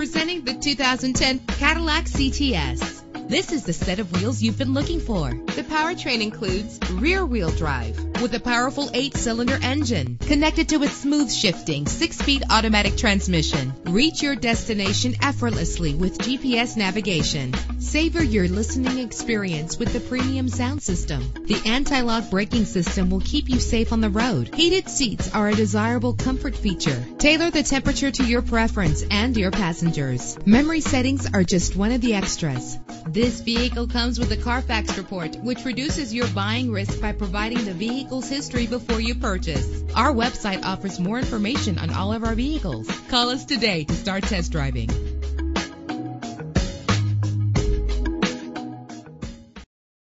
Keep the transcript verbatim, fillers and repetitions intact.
Presenting the two thousand ten Cadillac C T S. This is the set of wheels you've been looking for. The powertrain includes rear-wheel drive with a powerful eight-cylinder engine connected to its smooth-shifting six-speed automatic transmission. Reach your destination effortlessly with G P S navigation. Savor your listening experience with the premium sound system. The anti-lock braking system will keep you safe on the road. Heated seats are a desirable comfort feature. Tailor the temperature to your preference and your passengers. Memory settings are just one of the extras. This vehicle comes with a Carfax report, which reduces your buying risk by providing the vehicle's history before you purchase. Our website offers more information on all of our vehicles. Call us today to start test driving.